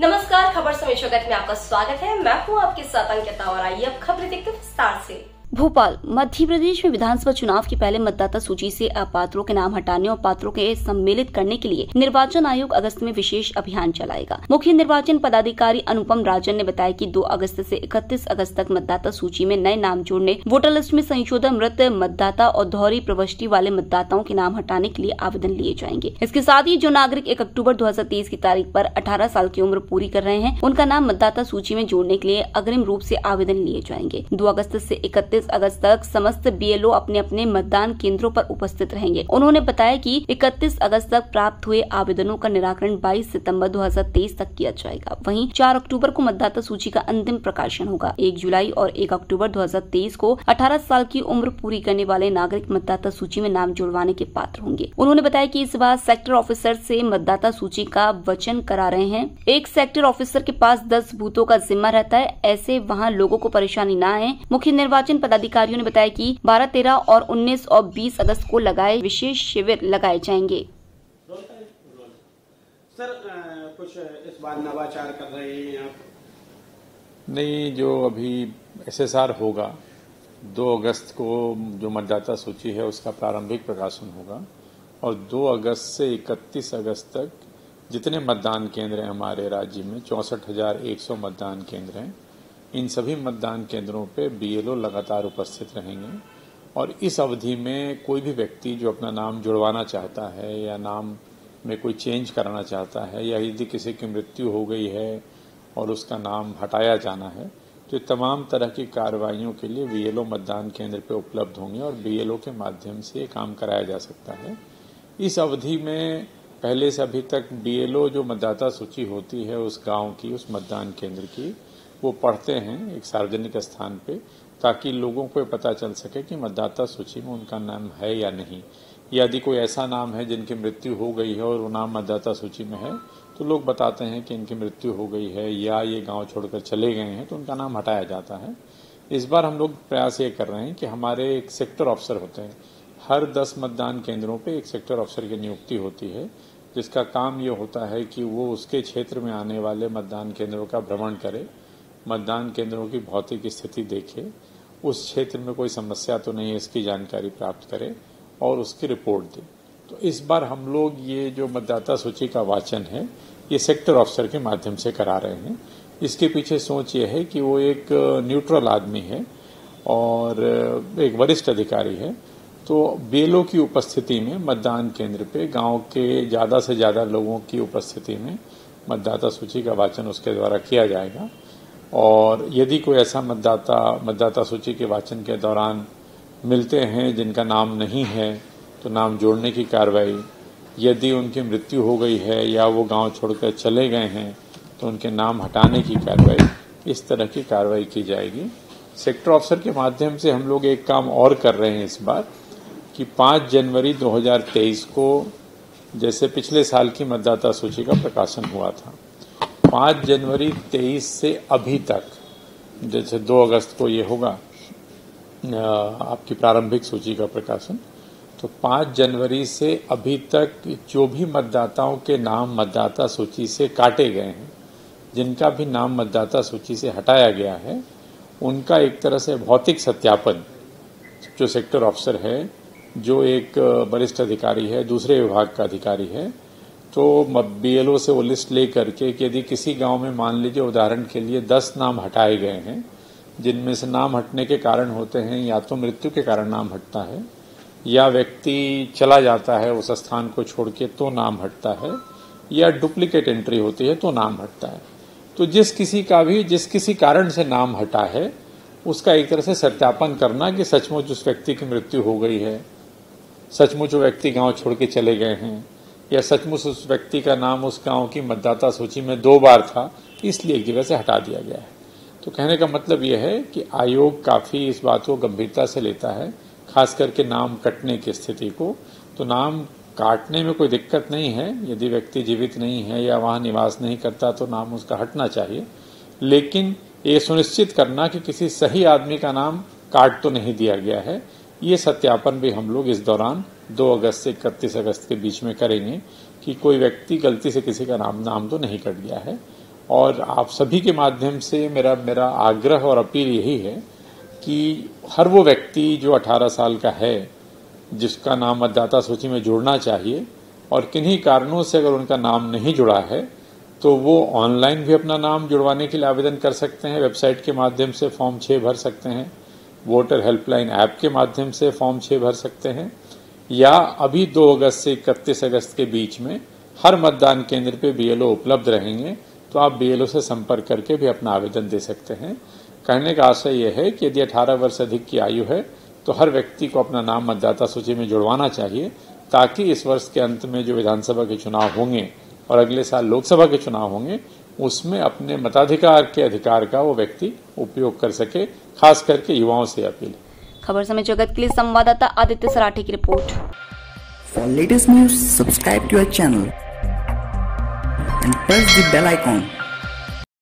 नमस्कार, खबर समय जगत में आपका स्वागत है। मैं हूँ आपके साथ अंकिता और आइए अब खबरें देखते विस्तार से। भोपाल मध्य प्रदेश में विधानसभा चुनाव के पहले मतदाता सूची से अपात्रों के नाम हटाने और पात्रों के सम्मिलित करने के लिए निर्वाचन आयोग अगस्त में विशेष अभियान चलाएगा। मुख्य निर्वाचन पदाधिकारी अनुपम राजन ने बताया कि 2 अगस्त से 31 अगस्त तक मतदाता सूची में नए नाम जोड़ने, वोटर लिस्ट में संशोधन, मृत मतदाता और दोहरी प्रविष्टि वाले मतदाताओं के नाम हटाने के लिए आवेदन लिए जाएंगे। इसके साथ ही जो नागरिक 1 अक्टूबर 2023 की तारीख पर 18 साल की उम्र पूरी कर रहे हैं, उनका नाम मतदाता सूची में जोड़ने के लिए अग्रिम रूप से आवेदन लिए जाएंगे। 2 अगस्त से 31 अगस्त तक समस्त BLO अपने अपने मतदान केंद्रों पर उपस्थित रहेंगे। उन्होंने बताया कि 31 अगस्त तक प्राप्त हुए आवेदनों का निराकरण 22 सितंबर 2023 तक किया जाएगा। वहीं 4 अक्टूबर को मतदाता सूची का अंतिम प्रकाशन होगा। 1 जुलाई और 1 अक्टूबर 2023 को 18 साल की उम्र पूरी करने वाले नागरिक मतदाता सूची में नाम जुड़वाने के पात्र होंगे। उन्होंने बताया कि इस बार सेक्टर ऑफिसर से मतदाता सूची का वचन करा रहे हैं। एक सेक्टर ऑफिसर के पास 10 बूथों का जिम्मा रहता है, ऐसे वहाँ लोगों को परेशानी न आए। मुख्य निर्वाचन पदाधिकारियों ने बताया कि 12, 13 और 19 और 20 अगस्त को लगाए विशेष शिविर लगाए जाएंगे। सर, कुछ इस बार नवाचार कर रहे हैं आप? नहीं, जो अभी SSR होगा 2 अगस्त को, जो मतदाता सूची है उसका प्रारंभिक प्रकाशन होगा और 2 अगस्त से 31 अगस्त तक जितने मतदान केंद्र हैं हमारे राज्य में 64,100 मतदान केंद्र हैं। इन सभी मतदान केंद्रों पे BLO लगातार उपस्थित रहेंगे और इस अवधि में कोई भी व्यक्ति जो अपना नाम जुड़वाना चाहता है या नाम में कोई चेंज कराना चाहता है या यदि किसी की मृत्यु हो गई है और उसका नाम हटाया जाना है, तो तमाम तरह की कार्रवाइयों के लिए BLO मतदान केंद्र पे उपलब्ध होंगे और BLO के माध्यम से काम कराया जा सकता है। इस अवधि में पहले से अभी तक BLO जो मतदाता सूची होती है उस गाँव की, उस मतदान केंद्र की, वो पढ़ते हैं एक सार्वजनिक स्थान पे, ताकि लोगों को पता चल सके कि मतदाता सूची में उनका नाम है या नहीं। यदि कोई ऐसा नाम है जिनकी मृत्यु हो गई है और वो नाम मतदाता सूची में है, तो लोग बताते हैं कि इनकी मृत्यु हो गई है या ये गांव छोड़कर चले गए हैं, तो उनका नाम हटाया जाता है। इस बार हम लोग प्रयास ये कर रहे हैं कि हमारे एक सेक्टर ऑफिसर होते हैं, हर 10 मतदान केंद्रों पर एक सेक्टर ऑफिसर की नियुक्ति होती है, जिसका काम ये होता है कि वो उसके क्षेत्र में आने वाले मतदान केंद्रों का भ्रमण करे, मतदान केंद्रों की भौतिक स्थिति देखे, उस क्षेत्र में कोई समस्या तो नहीं है इसकी जानकारी प्राप्त करें और उसकी रिपोर्ट दें। तो इस बार हम लोग ये जो मतदाता सूची का वाचन है ये सेक्टर ऑफिसर के माध्यम से करा रहे हैं। इसके पीछे सोच ये है कि वो एक न्यूट्रल आदमी है और एक वरिष्ठ अधिकारी है, तो BLO की उपस्थिति में मतदान केंद्र पर गाँव के ज़्यादा से ज़्यादा लोगों की उपस्थिति में मतदाता सूची का वाचन उसके द्वारा किया जाएगा। और यदि कोई ऐसा मतदाता सूची के वाचन के दौरान मिलते हैं जिनका नाम नहीं है, तो नाम जोड़ने की कार्रवाई, यदि उनकी मृत्यु हो गई है या वो गांव छोड़कर चले गए हैं, तो उनके नाम हटाने की कार्रवाई, इस तरह की कार्रवाई की जाएगी। सेक्टर ऑफिसर के माध्यम से हम लोग एक काम और कर रहे हैं इस बार कि 5 जनवरी 2023 को, जैसे पिछले साल की मतदाता सूची का प्रकाशन हुआ था, 5 जनवरी 2023 से अभी तक, जैसे 2 अगस्त को ये होगा आपकी प्रारंभिक सूची का प्रकाशन, तो 5 जनवरी से अभी तक जो भी मतदाताओं के नाम मतदाता सूची से काटे गए हैं, जिनका भी नाम मतदाता सूची से हटाया गया है, उनका एक तरह से भौतिक सत्यापन जो सेक्टर ऑफिसर है, जो एक वरिष्ठ अधिकारी है, दूसरे विभाग का अधिकारी है, तो BLO से वो लिस्ट ले करके कि यदि किसी गांव में मान लीजिए उदाहरण के लिए 10 नाम हटाए गए हैं, जिनमें से नाम हटने के कारण होते हैं या तो मृत्यु के कारण नाम हटता है या व्यक्ति चला जाता है उस स्थान को छोड़ के तो नाम हटता है या डुप्लीकेट एंट्री होती है तो नाम हटता है, तो जिस किसी कारण से नाम हटा है उसका एक तरह से सत्यापन करना कि सचमुच उस व्यक्ति की मृत्यु हो गई है, सचमुच वो व्यक्ति गाँव छोड़ के चले गए हैं या सचमुच उस व्यक्ति का नाम उस गांव की मतदाता सूची में 2 बार था इसलिए एक जगह से हटा दिया गया है। तो कहने का मतलब यह है कि आयोग काफ़ी इस बात को गंभीरता से लेता है, खास करके नाम कटने की स्थिति को। तो नाम काटने में कोई दिक्कत नहीं है, यदि व्यक्ति जीवित नहीं है या वहाँ निवास नहीं करता तो नाम उसका हटना चाहिए, लेकिन ये सुनिश्चित करना कि किसी सही आदमी का नाम काट तो नहीं दिया गया है। ये सत्यापन भी हम लोग इस दौरान 2 अगस्त से 31 अगस्त के बीच में करेंगे कि कोई व्यक्ति गलती से किसी का नाम तो नहीं कट गया है। और आप सभी के माध्यम से मेरा आग्रह और अपील यही है कि हर वो व्यक्ति जो 18 साल का है, जिसका नाम मतदाता सूची में जुड़ना चाहिए और किन्हीं कारणों से अगर उनका नाम नहीं जुड़ा है तो वो ऑनलाइन भी अपना नाम जुड़वाने के लिए आवेदन कर सकते हैं, वेबसाइट के माध्यम से फॉर्म 6 भर सकते हैं, वोटर हेल्पलाइन ऐप के माध्यम से फॉर्म 6 भर सकते हैं, या अभी 2 अगस्त से 31 अगस्त के बीच में हर मतदान केंद्र पे बीएलओ उपलब्ध रहेंगे, तो आप बीएलओ से संपर्क करके भी अपना आवेदन दे सकते हैं। कहने का आशय यह है कि यदि 18 वर्ष अधिक की आयु है तो हर व्यक्ति को अपना नाम मतदाता सूची में जुड़वाना चाहिए, ताकि इस वर्ष के अंत में जो विधानसभा के चुनाव होंगे और अगले साल लोकसभा के चुनाव होंगे, उसमें अपने मताधिकार के अधिकार का वो व्यक्ति उपयोग कर सके। खास करके युवाओं से अपील। खबर समय जगत के लिए संवाददाता आदित्य सराठे की report. For latest news subscribe to our channel and press the bell icon.